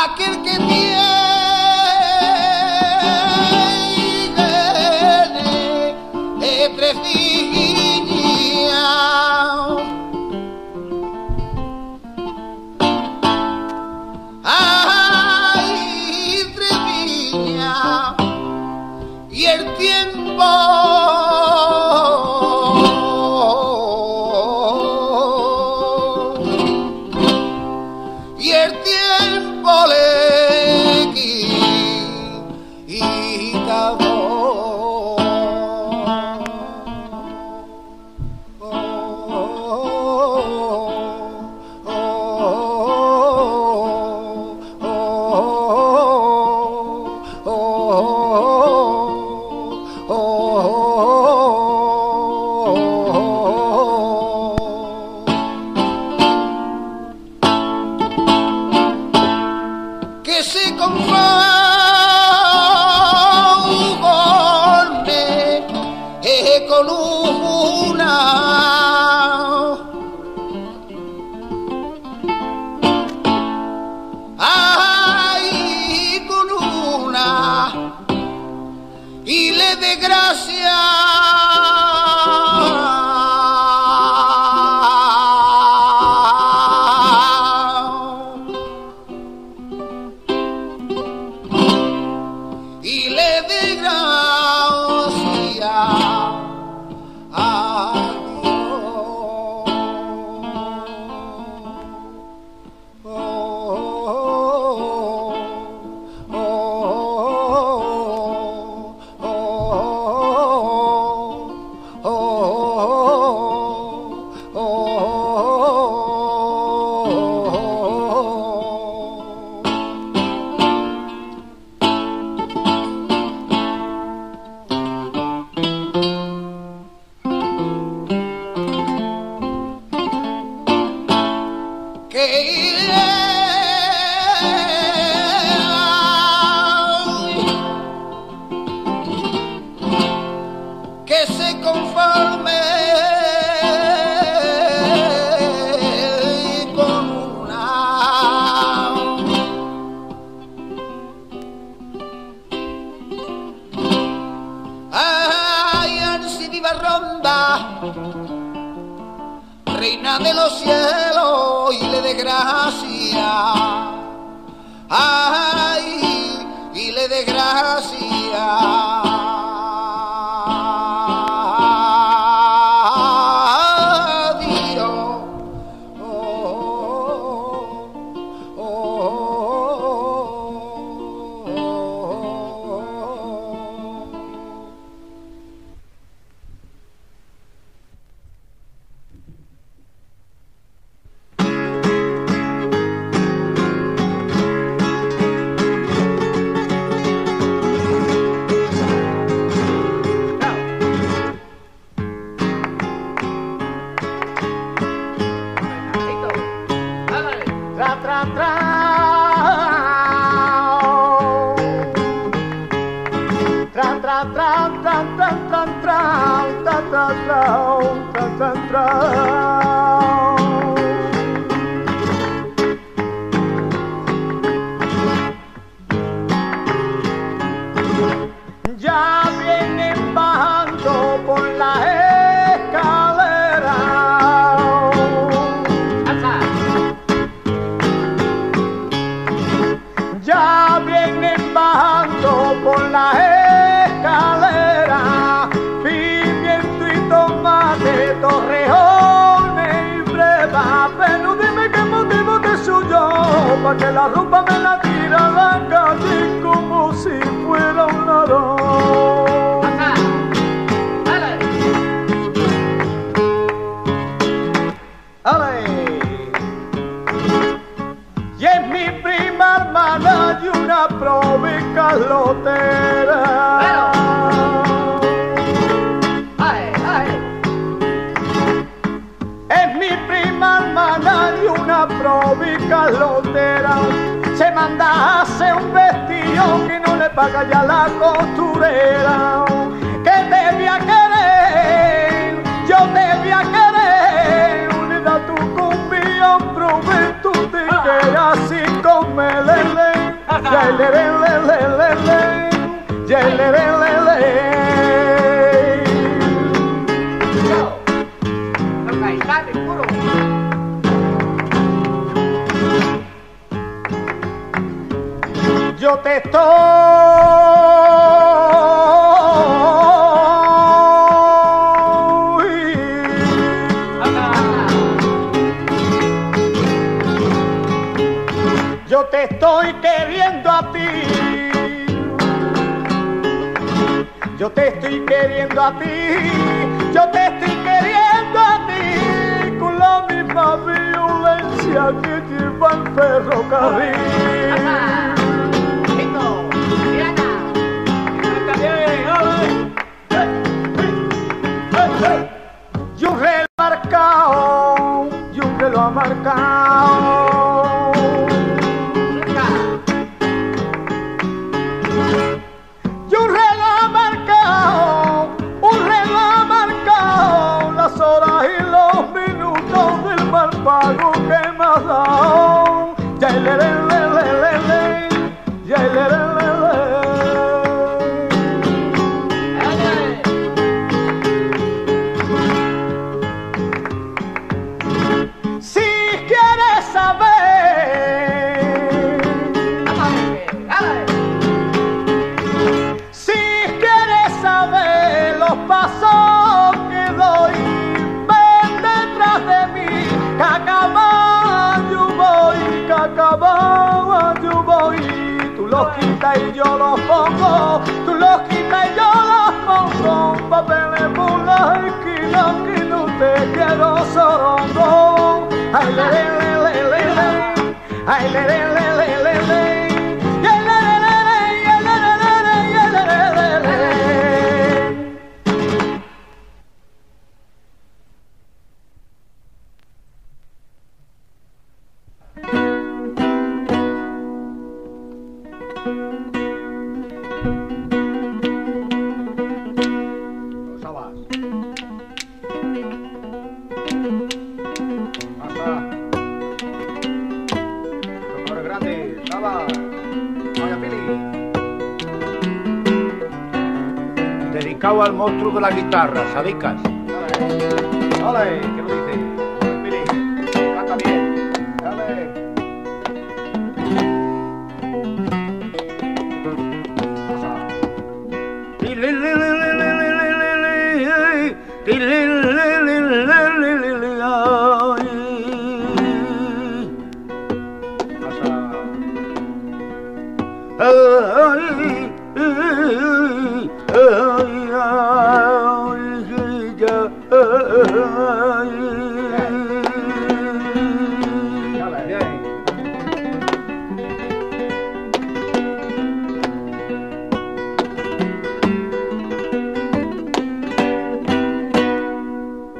aquel que tiene de tres niñas. Ay, tres niñas, y el tiempo. Reina de los cielos y le dé gracia, ay, y le dé gracia. Que la ropa me la tira la calle como si fuera un ladrón. Ajá. ¡Ale! ¡Ale! Y es mi prima hermana y una probe calotera. Calotera, se manda a hacer un vestido que no le paga ya la costurera. Que te voy a querer, yo te voy a querer, unida tu cumbión, prove tu tigre así con melele. Yo te estoy yo te estoy queriendo a ti, yo te estoy queriendo a ti, yo te estoy queriendo a ti con la misma violencia que lleva el ferrocarril. Y un reloj marcado, y un reloj marcado. Y un reloj marcado, las horas y los minutos del mal pago que me has dado. Y yo los pongo, tú los quitas y yo los pongo, papeles por las esquinas que no te quiero sorondón. Ay, le, le, le, le, ay, le, le, le. Dedicado al monstruo de la guitarra, Sabicas. Dale, ¿qué lo dice? Pues mire, canta bien. Dale.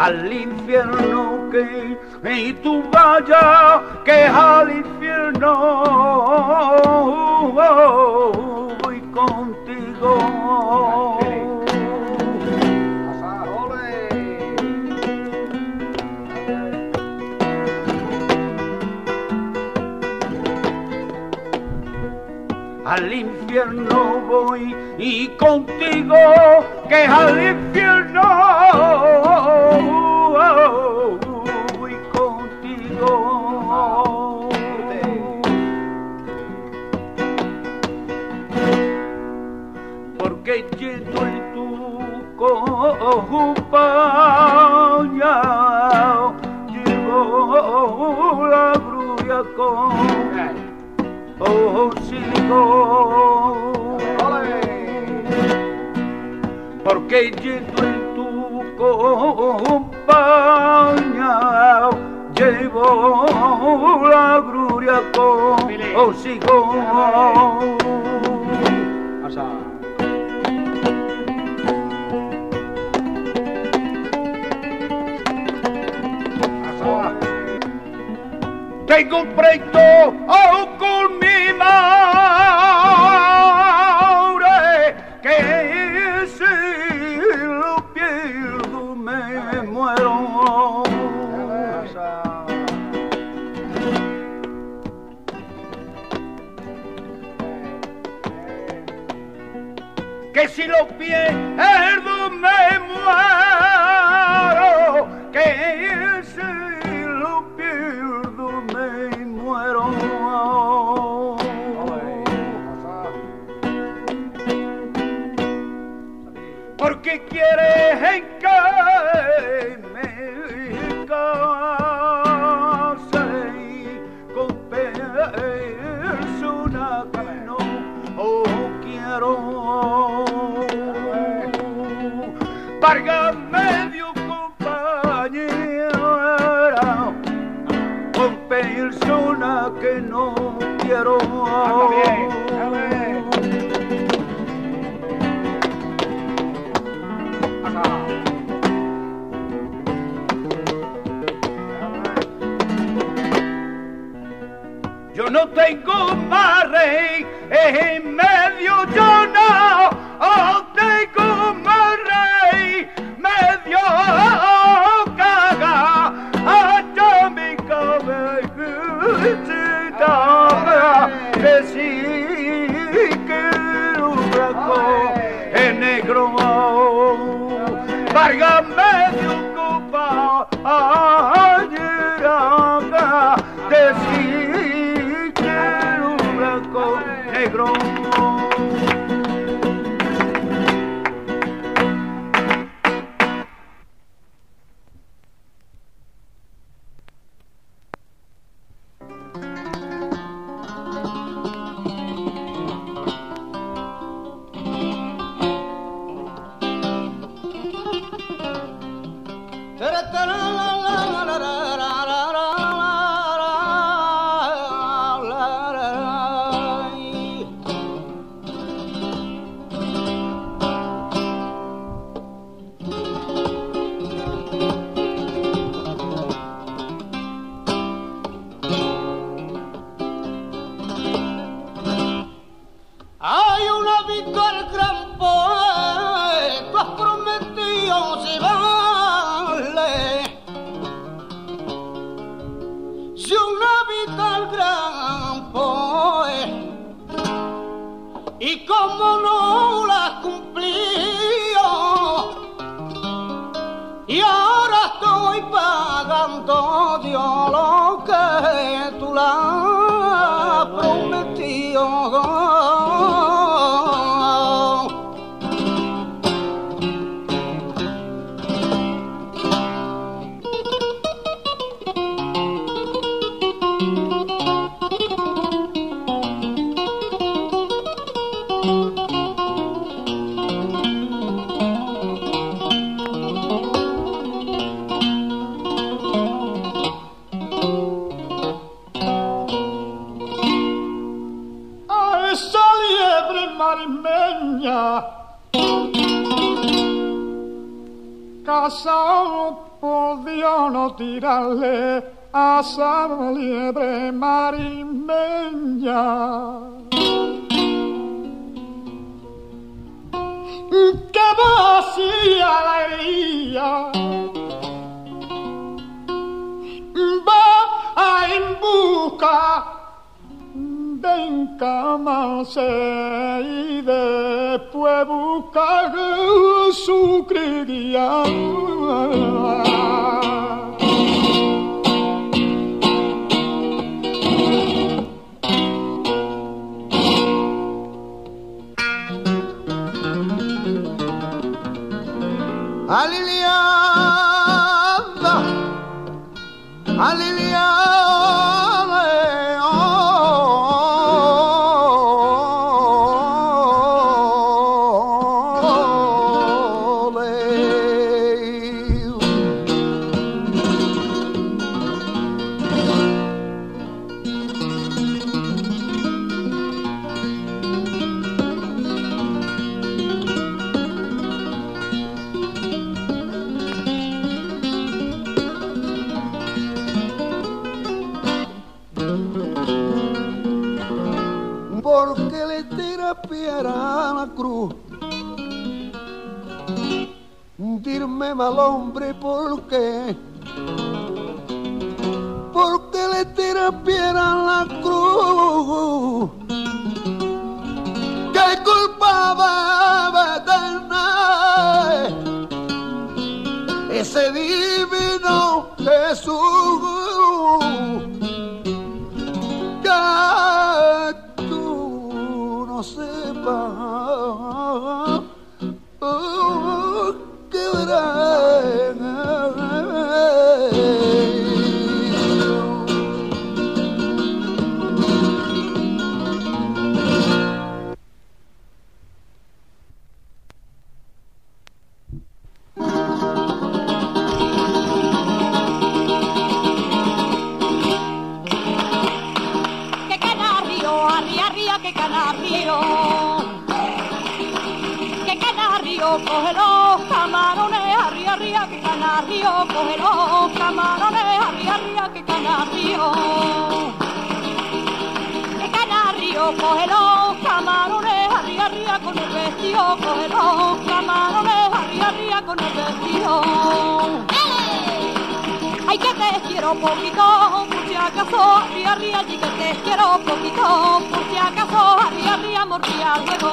Al infierno que y tú vayas, que al infierno voy contigo. Al infierno voy y contigo, que al infierno voy contigo. Porque yo estoy tu compañía, llevo la grulla con sigo, porque yendo en tu compañía llevo la grulla con sigo. Tengo un preto aún con mi madre, que si lo pierdo me muero. que si lo pierdo me muero, que si lo pierdo me muero. Porque quieres que me case con persona que no quiero. Párgame de compañera con persona que no quiero. Yo no tengo más rey en medio, yo no tengo más rey, medio caga, hasta mi cabecita, que sí quiero blanco en negro. Vargas medio copa, ayúdame, que sí quiero blanco negro. María, que canario, coge los camarones, arriba, arriba, que canario, coge los camarones, arriba, arriba, que canario, coge los camarones, arriba, arriba, con el vestido, coge los camarones, arriba, arriba, con el vestido. Ay, que te quiero poquito, por si acaso, arriba, arriba, y que te quiero poquito, por si acaso, arriba, arriba, mordía luego.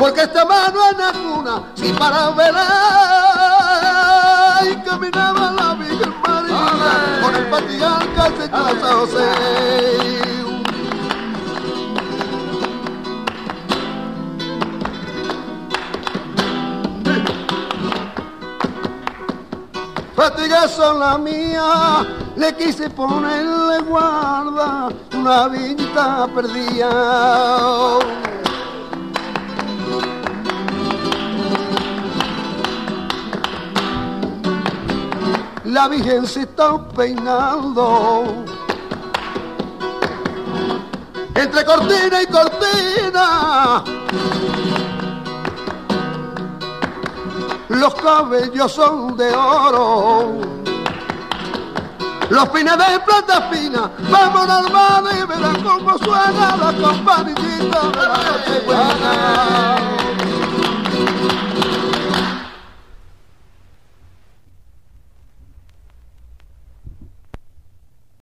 Porque esta mano es la cuna, si para velar. ahí caminaba la Virgen María con el patriarca de Casa José. Fatigas son las mías, le quise ponerle guarda, una vista perdida. La Virgen se está peinando, entre cortina y cortina, los cabellos son de oro, los pines de plata fina. Vamos al bar y verás cómo suena la campanillita de la noche buena.